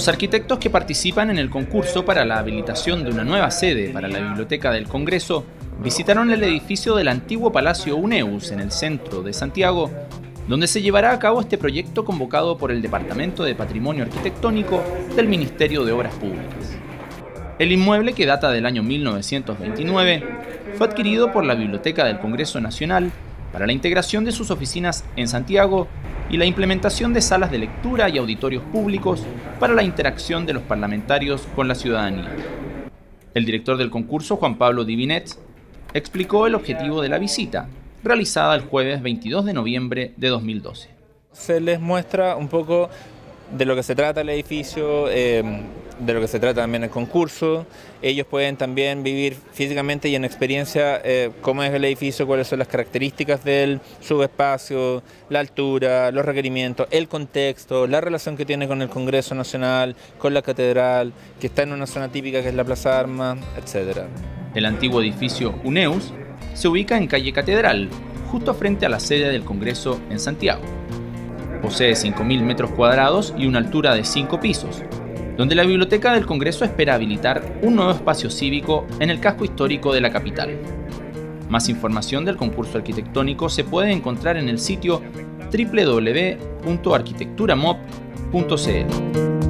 Los arquitectos que participan en el concurso para la habilitación de una nueva sede para la Biblioteca del Congreso visitaron el edificio del antiguo Palacio Huneeus en el centro de Santiago, donde se llevará a cabo este proyecto convocado por el Departamento de Patrimonio Arquitectónico del Ministerio de Obras Públicas. El inmueble, que data del año 1929, fue adquirido por la Biblioteca del Congreso Nacional para la integración de sus oficinas en Santiago y la implementación de salas de lectura y auditorios públicos para la interacción de los parlamentarios con la ciudadanía. El director del concurso, Juan Pablo Divinet, explicó el objetivo de la visita, realizada el jueves 22 de noviembre de 2012. Se les muestra un poco de lo que se trata el edificio, de lo que se trata también el concurso. Ellos pueden también vivir físicamente y en experiencia cómo es el edificio, cuáles son las características del subespacio, la altura, los requerimientos, el contexto, la relación que tiene con el Congreso Nacional, con la Catedral, que está en una zona típica que es la Plaza de Armas, etc. El antiguo edificio Huneeus se ubica en calle Catedral, justo frente a la sede del Congreso en Santiago. Posee 5.000 metros cuadrados y una altura de 5 pisos, donde la Biblioteca del Congreso espera habilitar un nuevo espacio cívico en el casco histórico de la capital. Más información del concurso arquitectónico se puede encontrar en el sitio www.arquitecturamod.cl.